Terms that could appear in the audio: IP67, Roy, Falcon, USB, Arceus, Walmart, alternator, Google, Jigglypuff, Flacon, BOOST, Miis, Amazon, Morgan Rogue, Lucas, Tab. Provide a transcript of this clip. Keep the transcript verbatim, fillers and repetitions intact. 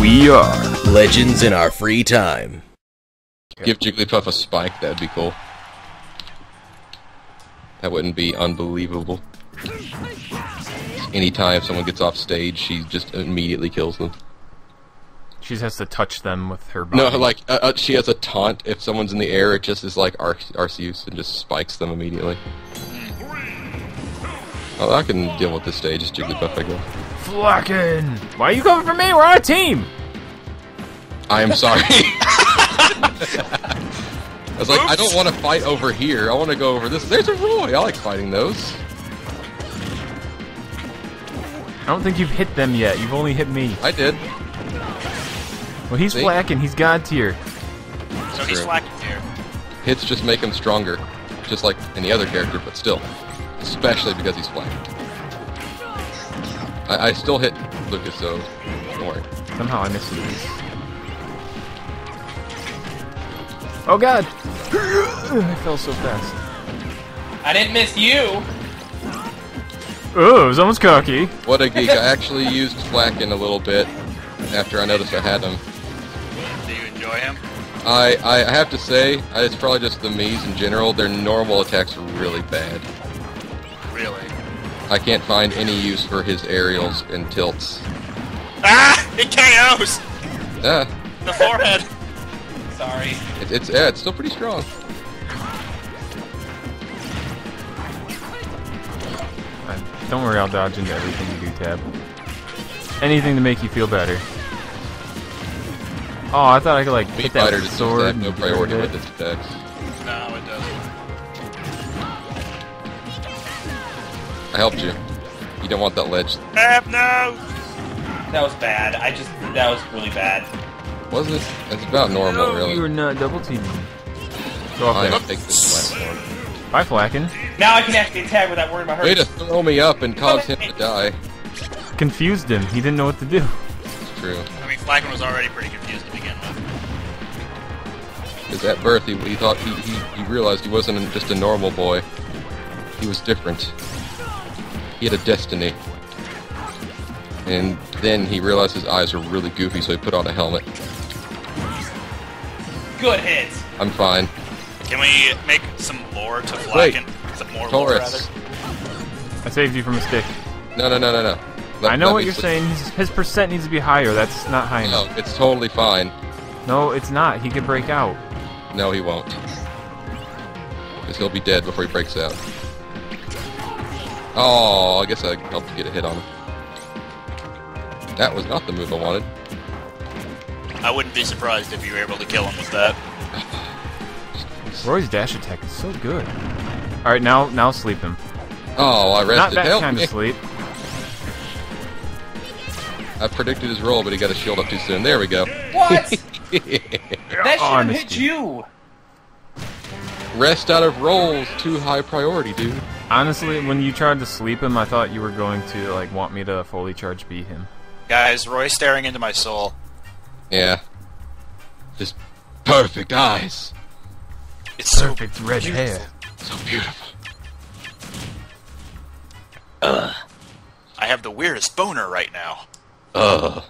We are legends in our free time. Give Jigglypuff a spike, that'd be cool. That wouldn't be unbelievable. Anytime someone gets off stage, she just immediately kills them. She has to touch them with her body. No, like, uh, uh, she has a taunt. If someone's in the air, it just is like Ar Arceus and just spikes them immediately. Oh, I can deal with this stage as Jigglypuff, I guess. Falcon! Why are you coming for me? We're on a team! I am sorry. I was like, oops. I don't want to fight over here. I want to go over this. There's a Roy! I like fighting those. I don't think you've hit them yet. You've only hit me. I did. Well, he's See? Flacking. He's God tier. So he's flacking tier. Hits just make him stronger. Just like any other character, but still. Especially because he's flacking. I, I still hit Lucas, so don't worry. Somehow I missed Lucas. Oh god! I fell so fast. I didn't miss you! Oh, it was almost cocky. What a geek. I actually used Flacken a little bit after I noticed I had him. Do you enjoy him? I, I have to say, it's probably just the Miis in general. Their normal attacks are really bad. Really? I can't find any use for his aerials and tilts. Ah! It K Os! Ah. The forehead! Sorry. It, it's, yeah, it's still pretty strong. Don't worry, I'll dodge into everything you do, Tab. Anything to make you feel better. Oh, I thought I could, like, hit that sword. No priority with its attacks. No, it doesn't. I helped you. You don't want that ledge. Tab, no! That was bad. I just... That was really bad. Wasn't it? It's about normal, no, really. You were not double teaming. Go off there. I'll take this platform. Bye, Flacken. Now I can actually attack without worrying about her. Way to throw me up and cause him to die. Confused him. He didn't know what to do. It's true. I mean, Flacken was already pretty confused to begin with. Because at birth, he, he thought he, he, he realized he wasn't just a normal boy. He was different. He had a destiny. And then he realized his eyes were really goofy, so he put on a helmet. Good hits. I'm fine. Can we make some lore to Flacken? Some more lore, rather. I saved you from a stick. No, no, no, no, no. Let, I know what you're saying. His, his percent needs to be higher. That's not high enough. No, it's totally fine. No, it's not. He could break out. No, he won't. Because he'll be dead before he breaks out. Oh, I guess I helped get a hit on him. That was not the move I wanted. I wouldn't be surprised if you were able to kill him with that. Roy's dash attack is so good. Alright, now now sleep him. Oh, I rested. Not that Help kind me. of sleep. I predicted his roll, but he got a shield up too soon. There we go. What? That oh, should hit you. you. Rest out of rolls, too high priority, dude. Honestly, when you tried to sleep him, I thought you were going to like want me to fully charge beat him. Guys, Roy's staring into my soul. Yeah. Just perfect eyes. It's so perfect red beautiful. hair. So beautiful. Uh, I have the weirdest boner right now. Uh.